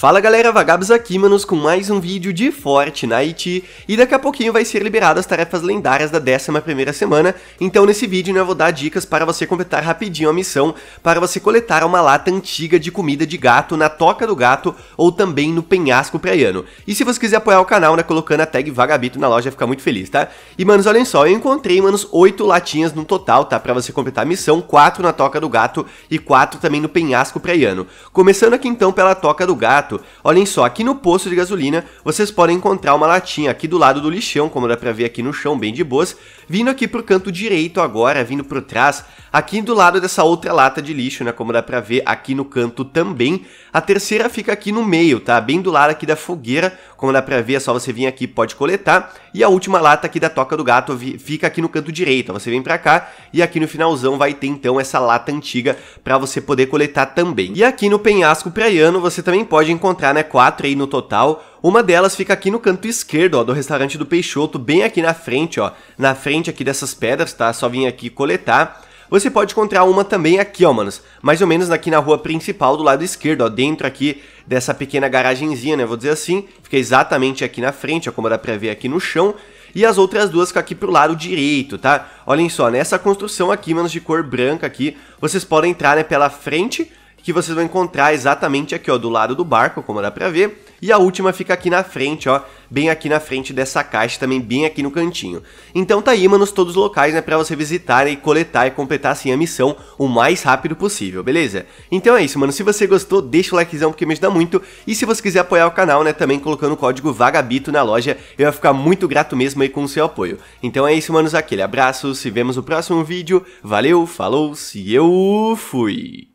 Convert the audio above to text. Fala galera, Vagabbss aqui, manos, com mais um vídeo de Fortnite. E daqui a pouquinho vai ser liberado as tarefas lendárias da 11ª semana. Então nesse vídeo, né, eu vou dar dicas para você completar rapidinho a missão para você coletar uma lata antiga de comida de gato na Toca do Gato ou também no Penhasco Praiano. E se você quiser apoiar o canal, né, colocando a tag Vagabito na loja, fica muito feliz, tá? E manos, olhem só, eu encontrei, manos, 8 latinhas no total, tá? Para você completar a missão, 4 na Toca do Gato e 4 também no Penhasco Praiano. Começando aqui então pela Toca do Gato. Olhem só, aqui no posto de gasolina vocês podem encontrar uma latinha aqui do lado do lixão, como dá pra ver aqui no chão, bem de boas. Vindo aqui pro canto direito agora, vindo pro trás, aqui do lado dessa outra lata de lixo, né, como dá pra ver aqui no canto também. A terceira fica aqui no meio, tá, bem do lado aqui da fogueira, como dá pra ver, é só você vir aqui, pode coletar. E a última lata aqui da Toca do Gato fica aqui no canto direito, ó, você vem pra cá e aqui no finalzão vai ter então essa lata antiga pra você poder coletar também. E aqui no Penhasco Praiano você também pode encontrar, né, 4 aí no total. Uma delas fica aqui no canto esquerdo, ó, do restaurante do Peixoto, bem aqui na frente, ó, na frente aqui dessas pedras, tá? Só vim aqui coletar. Você pode encontrar uma também aqui, ó, manos, mais ou menos aqui na rua principal do lado esquerdo, ó, dentro aqui dessa pequena garagenzinha, né, vou dizer assim, fica exatamente aqui na frente, ó, como dá pra ver aqui no chão. E as outras duas ficam aqui pro lado direito, tá? Olhem só, nessa construção aqui, manos, de cor branca aqui, vocês podem entrar, né, pela frente, que vocês vão encontrar exatamente aqui, ó, do lado do barco, como dá pra ver. E a última fica aqui na frente, ó, bem aqui na frente dessa caixa também, bem aqui no cantinho. Então tá aí, manos, todos os locais, né, pra você visitar e coletar e completar, assim, a missão o mais rápido possível, beleza? Então é isso, mano, se você gostou, deixa o likezão porque me ajuda muito. E se você quiser apoiar o canal, né, também colocando o código Vagabito na loja, eu vou ficar muito grato mesmo aí com o seu apoio. Então é isso, manos, aquele abraço, se vemos no próximo vídeo, valeu, falou, se eu fui!